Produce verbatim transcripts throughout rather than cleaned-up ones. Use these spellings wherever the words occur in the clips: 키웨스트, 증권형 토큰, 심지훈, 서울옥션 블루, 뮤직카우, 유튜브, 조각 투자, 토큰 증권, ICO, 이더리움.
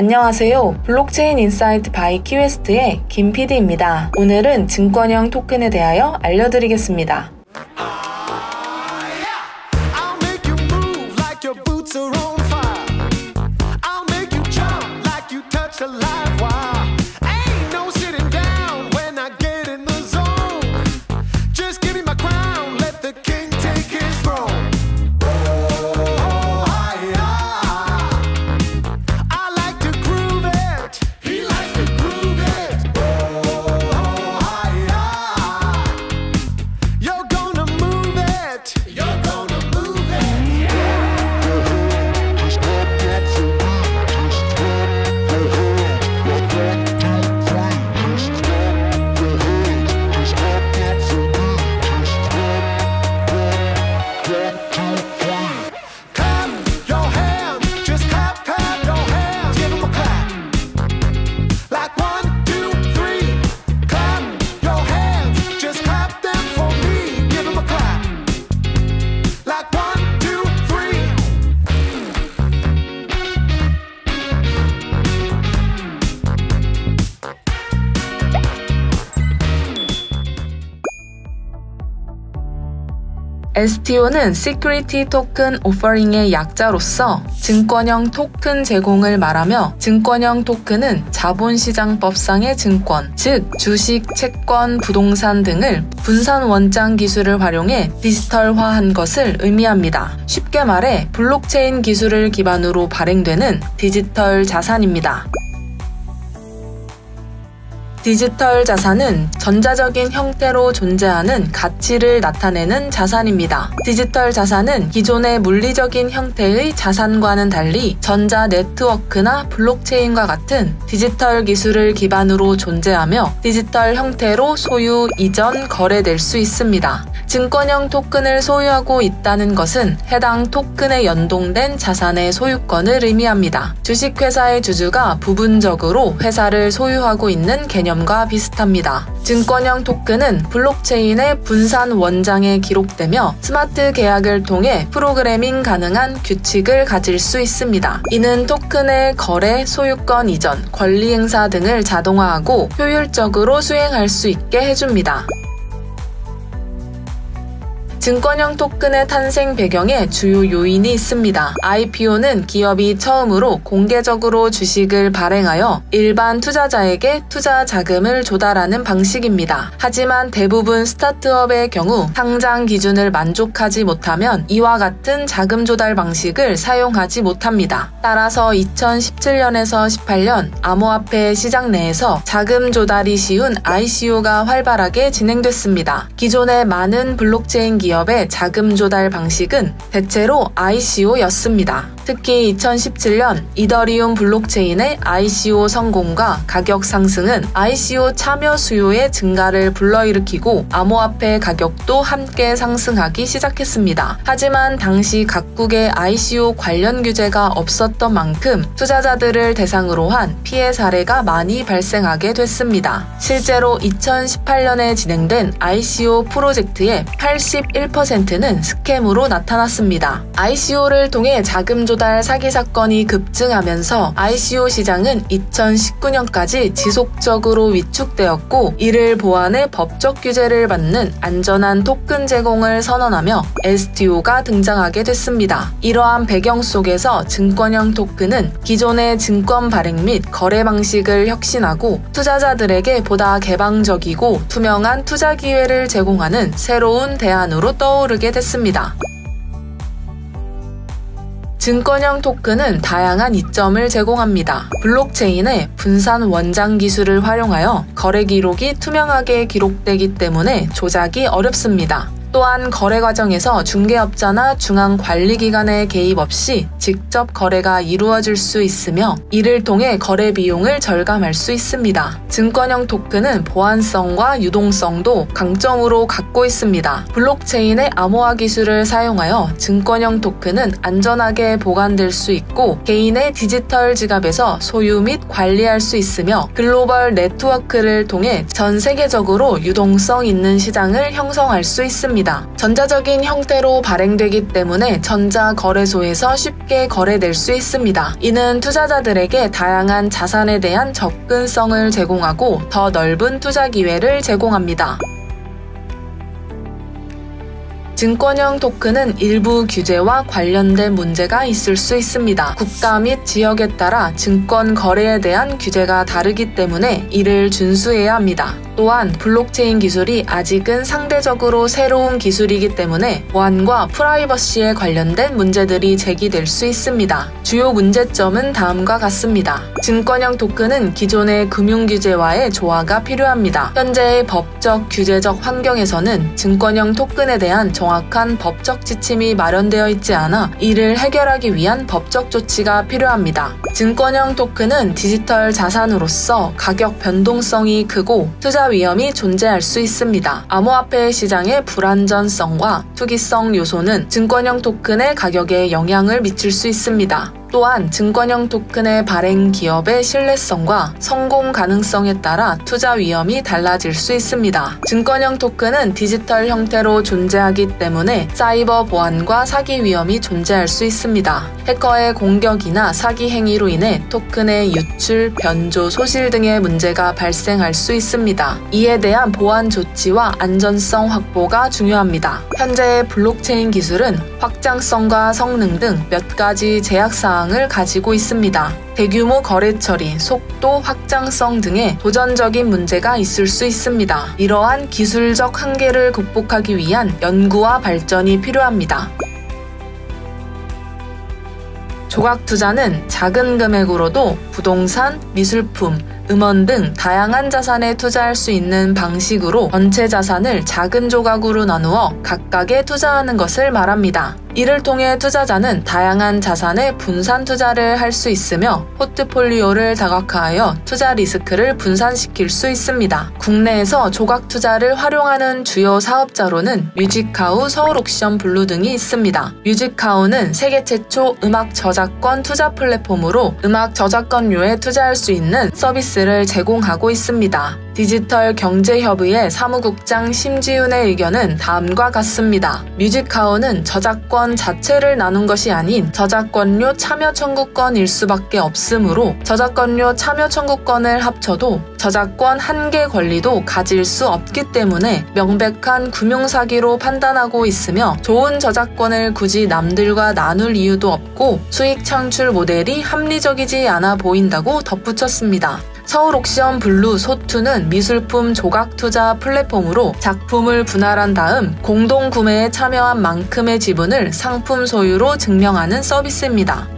안녕하세요. 블록체인 인사이트 바이 키웨스트의 김 피디입니다. 오늘은 증권형 토큰에 대하여 알려드리겠습니다. 에스티오는 시큐리티 토큰 오퍼링의 약자로서 증권형 토큰 제공을 말하며, 증권형 토큰은 자본시장법상의 증권, 즉 주식, 채권, 부동산 등을 분산원장 기술을 활용해 디지털화한 것을 의미합니다. 쉽게 말해 블록체인 기술을 기반으로 발행되는 디지털 자산입니다. 디지털 자산은 전자적인 형태로 존재하는 가치를 나타내는 자산입니다. 디지털 자산은 기존의 물리적인 형태의 자산과는 달리 전자 네트워크나 블록체인과 같은 디지털 기술을 기반으로 존재하며, 디지털 형태로 소유, 이전, 거래될 수 있습니다. 증권형 토큰을 소유하고 있다는 것은 해당 토큰에 연동된 자산의 소유권을 의미합니다. 주식회사의 주주가 부분적으로 회사를 소유하고 있는 개념과 비슷합니다. 증권형 토큰은 블록체인의 분산 원장에 기록되며 스마트 계약을 통해 프로그래밍 가능한 규칙을 가질 수 있습니다. 이는 토큰의 거래, 소유권 이전, 권리 행사 등을 자동화하고 효율적으로 수행할 수 있게 해줍니다. 증권형 토큰의 탄생 배경에 주요 요인이 있습니다. 아이피오는 기업이 처음으로 공개적으로 주식을 발행하여 일반 투자자에게 투자 자금을 조달하는 방식입니다. 하지만 대부분 스타트업의 경우 상장 기준을 만족하지 못하면 이와 같은 자금 조달 방식을 사용하지 못합니다. 따라서 이천십칠 년에서 십팔 년 암호화폐 시장 내에서 자금 조달이 쉬운 아이씨오가 활발하게 진행됐습니다. 기존의 많은 블록체인 기업 기업의 자금 조달 방식은 대체로 아이씨오였습니다. 특히 이천십칠 년 이더리움 블록체인의 아이씨오 성공과 가격 상승은 아이씨오 참여 수요의 증가를 불러일으키고 암호화폐 가격도 함께 상승하기 시작했습니다. 하지만 당시 각국의 아이씨오 관련 규제가 없었던 만큼 투자자들을 대상으로 한 피해 사례가 많이 발생하게 됐습니다. 실제로 이천십팔 년에 진행된 아이씨오 프로젝트의 팔십일 퍼센트는 스캠으로 나타났습니다. 아이씨오를 통해 자금 조달 사기 사건이 급증하면서 아이씨오 시장은 이천십구 년까지 지속적으로 위축되었고, 이를 보완해 법적 규제를 받는 안전한 토큰 제공을 선언하며 에스티오가 등장하게 됐습니다. 이러한 배경 속에서 증권형 토큰은 기존의 증권 발행 및 거래 방식을 혁신하고 투자자들에게 보다 개방적이고 투명한 투자 기회를 제공하는 새로운 대안으로 떠오르게 됐습니다. 증권형 토큰은 다양한 이점을 제공합니다. 블록체인의 분산 원장 기술을 활용하여 거래 기록이 투명하게 기록되기 때문에 조작이 어렵습니다. 또한 거래 과정에서 중개업자나 중앙관리기관의 개입 없이 직접 거래가 이루어질 수 있으며, 이를 통해 거래 비용을 절감할 수 있습니다. 증권형 토큰은 보안성과 유동성도 강점으로 갖고 있습니다. 블록체인의 암호화 기술을 사용하여 증권형 토큰은 안전하게 보관될 수 있고, 개인의 디지털 지갑에서 소유 및 관리할 수 있으며, 글로벌 네트워크를 통해 전 세계적으로 유동성 있는 시장을 형성할 수 있습니다. 있습니다. 전자적인 형태로 발행되기 때문에 전자거래소에서 쉽게 거래될 수 있습니다. 이는 투자자들에게 다양한 자산에 대한 접근성을 제공하고 더 넓은 투자 기회를 제공합니다. 증권형 토큰은 일부 규제와 관련된 문제가 있을 수 있습니다. 국가 및 지역에 따라 증권 거래에 대한 규제가 다르기 때문에 이를 준수해야 합니다. 또한 블록체인 기술이 아직은 상대적으로 새로운 기술이기 때문에 보안과 프라이버시에 관련된 문제들이 제기될 수 있습니다. 주요 문제점은 다음과 같습니다. 증권형 토큰은 기존의 금융 규제와의 조화가 필요합니다. 현재의 법적, 규제적 환경에서는 증권형 토큰에 대한 정확한 법적 지침이 마련되어 있지 않아 이를 해결하기 위한 법적 조치가 필요합니다. 증권형 토큰은 디지털 자산으로서 가격 변동성이 크고 투자 위험이 존재할 수 있습니다. 암호화폐 시장의 불안전성과 투기성 요소는 증권형 토큰의 가격에 영향을 미칠 수 있습니다. 또한 증권형 토큰의 발행 기업의 신뢰성과 성공 가능성에 따라 투자 위험이 달라질 수 있습니다. 증권형 토큰은 디지털 형태로 존재하기 때문에 사이버 보안과 사기 위험이 존재할 수 있습니다. 해커의 공격이나 사기 행위로 인해 토큰의 유출, 변조, 소실 등의 문제가 발생할 수 있습니다. 이에 대한 보안 조치와 안전성 확보가 중요합니다. 현재의 블록체인 기술은 확장성과 성능 등 몇 가지 제약사항 을 가지고 있습니다. 대규모 거래 처리, 속도, 확장성 등의 도전적인 문제가 있을 수 있습니다. 이러한 기술적 한계를 극복하기 위한 연구와 발전이 필요합니다. 조각 투자는 작은 금액으로도 부동산, 미술품, 음원 등 다양한 자산에 투자할 수 있는 방식으로 전체 자산을 작은 조각으로 나누어 각각에 투자하는 것을 말합니다. 이를 통해 투자자는 다양한 자산에 분산 투자를 할 수 있으며 포트폴리오를 다각화하여 투자 리스크를 분산시킬 수 있습니다. 국내에서 조각 투자를 활용하는 주요 사업자로는 뮤직카우, 서울옥션 블루 등이 있습니다. 뮤직카우는 세계 최초 음악 저작권 투자 플랫폼으로 음악 저작권료에 투자할 수 있는 서비스를 제공하고 있습니다. 디지털 경제협의회 사무국장 심지훈의 의견은 다음과 같습니다. 뮤직카우는 저작권 자체를 나눈 것이 아닌 저작권료 참여 청구권일 수밖에 없으므로 저작권료 참여 청구권을 합쳐도 저작권 한계 권리도 가질 수 없기 때문에 명백한 금융사기로 판단하고 있으며 좋은 저작권을 굳이 남들과 나눌 이유도 없고 수익 창출 모델이 합리적이지 않아 보인다고 덧붙였습니다. 서울옥션 블루 소투는 미술품 조각 투자 플랫폼으로 작품을 분할한 다음 공동 구매에 참여한 만큼의 지분을 상품 소유로 증명하는 서비스입니다.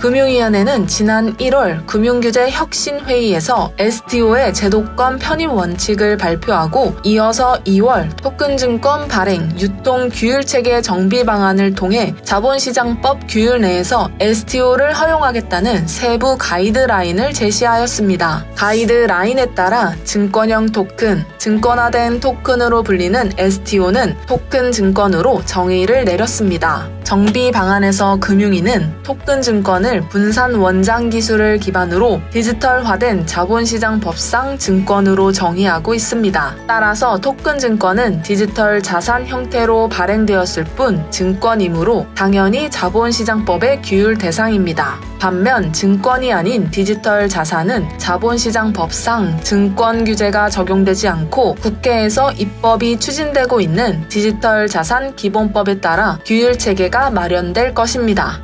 금융위원회는 지난 일월 금융규제 혁신회의에서 에스티오의 제도권 편입 원칙을 발표하고 이어서 이월 토큰증권 발행, 유통 규율체계 정비 방안을 통해 자본시장법 규율 내에서 에스티오를 허용하겠다는 세부 가이드라인을 제시하였습니다. 가이드라인에 따라 증권형 토큰, 증권화된 토큰으로 불리는 에스티오는 토큰증권으로 정의를 내렸습니다. 정비 방안에서 금융위는 토큰증권을 분산 원장 기술을 기반으로 디지털화된 자본시장 법상 증권으로 정의하고 있습니다. 따라서 토큰 증권은 디지털 자산 형태로 발행되었을 뿐 증권이므로 당연히 자본시장법의 규율 대상입니다. 반면 증권이 아닌 디지털 자산은 자본시장 법상 증권 규제가 적용되지 않고 국회에서 입법이 추진되고 있는 디지털 자산 기본법에 따라 규율 체계가 마련될 것입니다.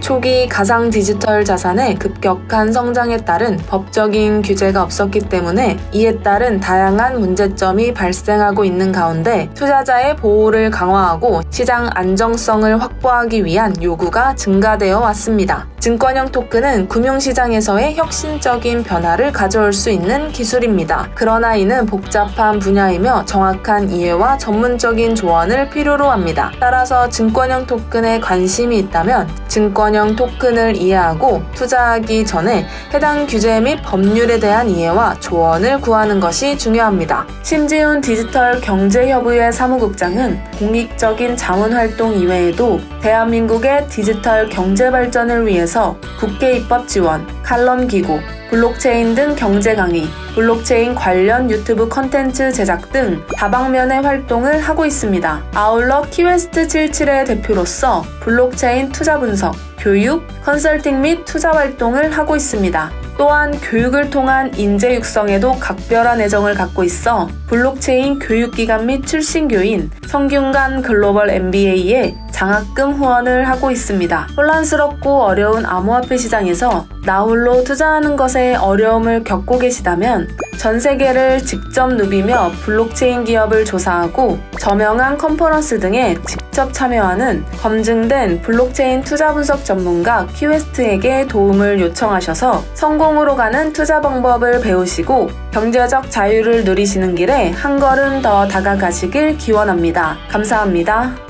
초기 가상 디지털 자산의 급격한 성장에 따른 법적인 규제가 없었기 때문에 이에 따른 다양한 문제점이 발생하고 있는 가운데 투자자의 보호를 강화하고 시장 안정성을 확보하기 위한 요구가 증가되어 왔습니다. 증권형 토큰은 금융시장에서의 혁신적인 변화를 가져올 수 있는 기술입니다. 그러나 이는 복잡한 분야이며 정확한 이해와 전문적인 조언을 필요로 합니다. 따라서 증권형 토큰에 관심이 있다면 증권형 토큰을 이해하고 투자하기 전에 해당 규제 및 법률에 대한 이해와 조언을 구하는 것이 중요합니다. 심지훈 디지털 경제협의회 사무국장은 공익적인 자문활동 이외에도 대한민국의 디지털 경제 발전을 위해서 국회 입법 지원, 칼럼 기구, 블록체인 등 경제 강의, 블록체인 관련 유튜브 컨텐츠 제작 등 다방면의 활동을 하고 있습니다. 아울러 키웨스트 칠십칠의 대표로서 블록체인 투자 분석, 교육, 컨설팅 및 투자 활동을 하고 있습니다. 또한 교육을 통한 인재 육성에도 각별한 애정을 갖고 있어 블록체인 교육기관 및 출신교인 성균관 글로벌 엠비에이에 장학금 후원을 하고 있습니다. 혼란스럽고 어려운 암호화폐 시장에서 나홀로 투자하는 것에 어려움을 겪고 계시다면 전 세계를 직접 누비며 블록체인 기업을 조사하고 저명한 컨퍼런스 등에 직접 참여하는 검증된 블록체인 투자 분석 전문가 키웨스트에게 도움을 요청하셔서 성공으로 가는 투자 방법을 배우시고 경제적 자유를 누리시는 길에 한 걸음 더 다가가시길 기원합니다. 감사합니다.